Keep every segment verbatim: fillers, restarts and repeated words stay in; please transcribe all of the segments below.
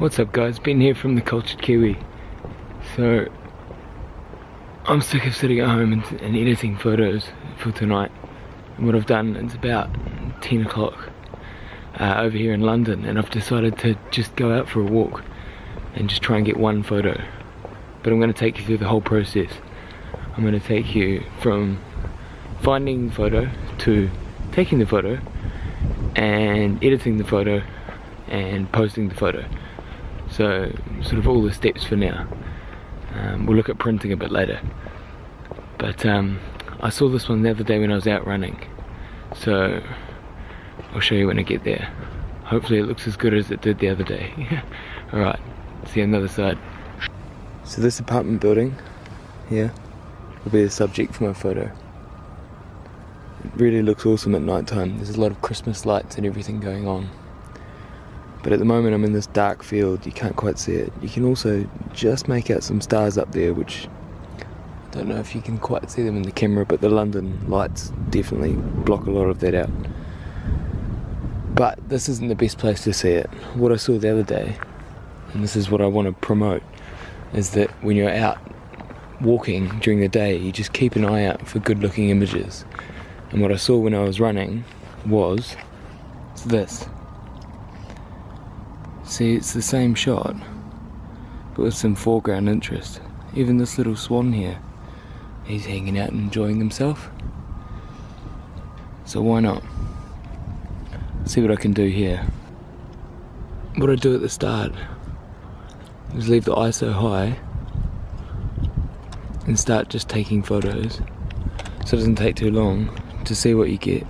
What's up guys, Ben here from the Cultured Kiwi. So, I'm sick of sitting at home and, and editing photos for tonight. And what I've done, it's about ten o'clock uh, over here in London, and I've decided to just go out for a walk and just try and get one photo. But I'm going to take you through the whole process. I'm going to take you from finding the photo to taking the photo and editing the photo and posting the photo. So, sort of all the steps for now. Um, we'll look at printing a bit later. But um, I saw this one the other day when I was out running. So, I'll show you when I get there. Hopefully it looks as good as it did the other day. Alright, see you on the other side. So this apartment building here will be the subject for my photo. It really looks awesome at night time. There's a lot of Christmas lights and everything going on. But at the moment I'm in this dark field, you can't quite see it. You can also just make out some stars up there, which I don't know if you can quite see them in the camera, but the London lights definitely block a lot of that out. But this isn't the best place to see it. What I saw the other day, and this is what I want to promote, is that when you're out walking during the day, you just keep an eye out for good looking images. And what I saw when I was running was this. See, it's the same shot, but with some foreground interest. Even this little swan here, he's hanging out and enjoying himself. So why not? See what I can do here. What I do at the start is leave the I S O high and start just taking photos, so it doesn't take too long to see what you get.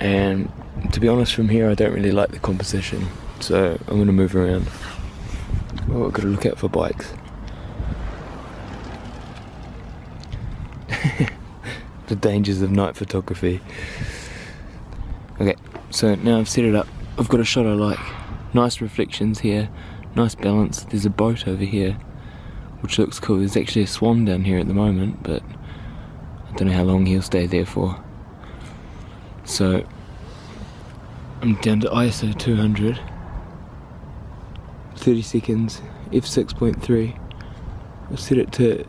And to be honest, from here I don't really like the composition, so I'm going to move around. Oh, I've got to look out for bikes. The dangers of night photography. Okay, so now I've set it up. I've got a shot I like. Nice reflections here, nice balance. There's a boat over here, which looks cool. There's actually a swan down here at the moment, but I don't know how long he'll stay there for. So I'm down to I S O two hundred, thirty seconds, f six point three, I've set it to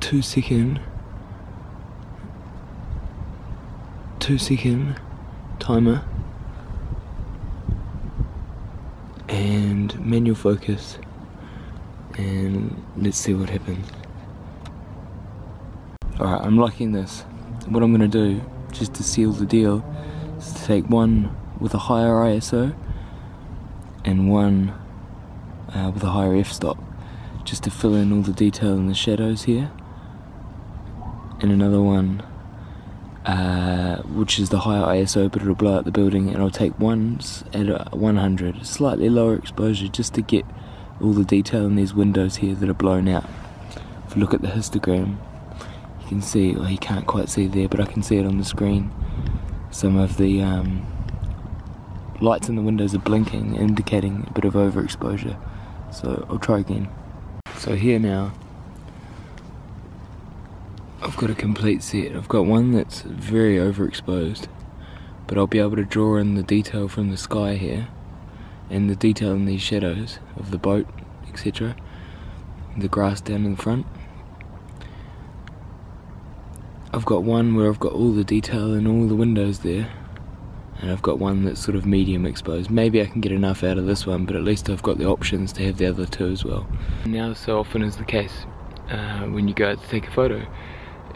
two second, two second timer, and manual focus, and let's see what happens. Alright, I'm liking this. What I'm going to do, just to seal the deal, is to take one with a higher I S O and one uh, with a higher f-stop, just to fill in all the detail in the shadows here, and another one uh, which is the higher I S O, but it'll blow out the building, and I'll take one at one hundred, slightly lower exposure, just to get all the detail in these windows here that are blown out. If you look at the histogram, you can see, well, you can't quite see there, but I can see it on the screen. Some of the um, lights in the windows are blinking, indicating a bit of overexposure. So I'll try again. So here now, I've got a complete set. I've got one that's very overexposed, but I'll be able to draw in the detail from the sky here, and the detail in these shadows of the boat, et cetera. The grass down in the front. I've got one where I've got all the detail in all the windows there, and I've got one that's sort of medium exposed. Maybe I can get enough out of this one, but at least I've got the options to have the other two as well. Now, so often is the case uh, when you go out to take a photo,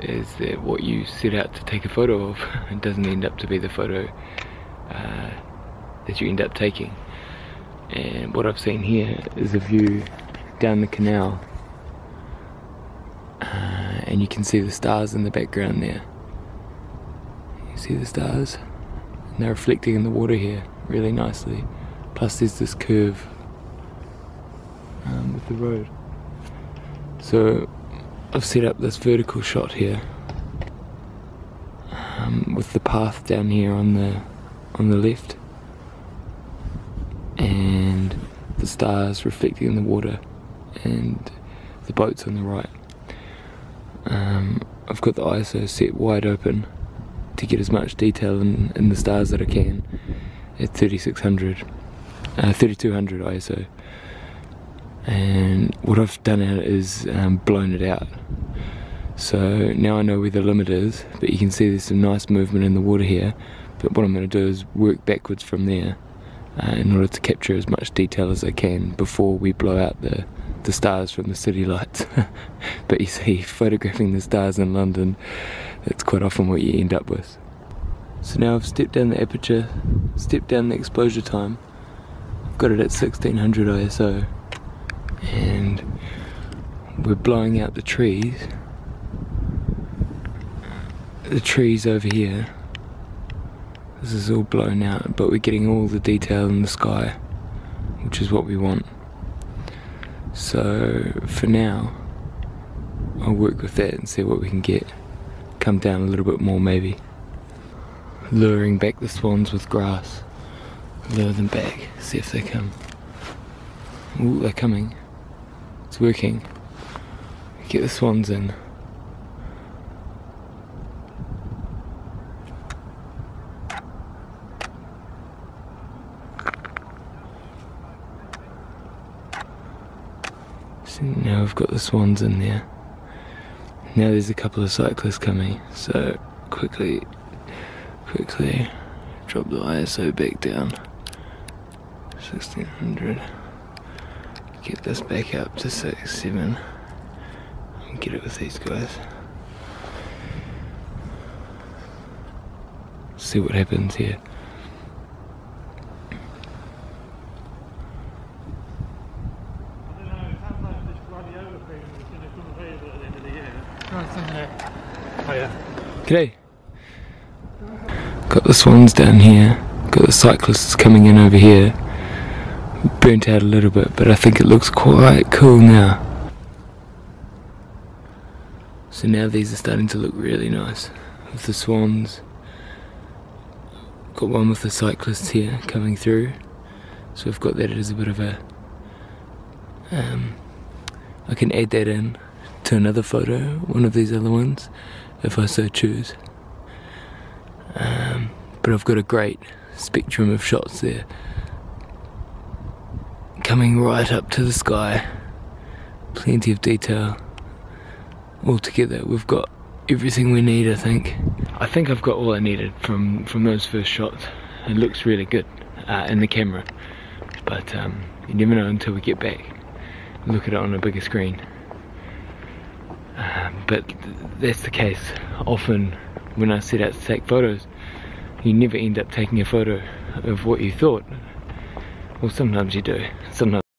is that what you set out to take a photo of it doesn't end up to be the photo uh, that you end up taking. And what I've seen here is a view down the canal, and you can see the stars in the background there. You see the stars, and they're reflecting in the water here really nicely. Plus there's this curve um, with the road. So I've set up this vertical shot here um, with the path down here on the on the left, and the stars reflecting in the water, and the boats on the right. Um, I've got the I S O set wide open to get as much detail in, in the stars that I can at thirty-six hundred. uh, thirty-two hundred I S O, and what I've done out is um, blown it out. So now I know where the limit is, but you can see there's some nice movement in the water here, but what I'm going to do is work backwards from there uh, in order to capture as much detail as I can before we blow out the, the stars from the city lights. But you see, photographing the stars in London, that's quite often what you end up with. So now I've stepped down the aperture, stepped down the exposure time, I've got it at sixteen hundred I S O, and we're blowing out the trees, the trees over here. This is all blown out, but we're getting all the detail in the sky, which is what we want. So for now, I'll work with that and see what we can get. Come down a little bit more maybe. Luring back the swans with grass. Lure them back, see if they come. Ooh, they're coming. It's working. Get the swans in. So now I've got the swans in there. Now there's a couple of cyclists coming, so quickly Quickly drop the I S O back down, sixteen hundred, get this back up to six, seven, and get it with these guys. See what happens here. I don't know, it sounds like this bloody over thing is going to come available at the end of the year. Nice, isn't it? Oh yeah. G'day. Got the swans down here, got the cyclists coming in over here. Burnt out a little bit, but I think it looks quite cool now. So now these are starting to look really nice, with the swans. Got one with the cyclists here coming through, so I've got that as a bit of a... Um, I can add that in to another photo, one of these other ones, if I so choose. Um, but I've got a great spectrum of shots there, coming right up to the sky, plenty of detail. Altogether we've got everything we need. I think I think I've got all I needed from, from those first shots. It looks really good uh, in the camera, but um, you never know until we get back and look at it on a bigger screen. Um, but th that's the case often. When I set out to take photos, you never end up taking a photo of what you thought. Well, sometimes you do. Sometimes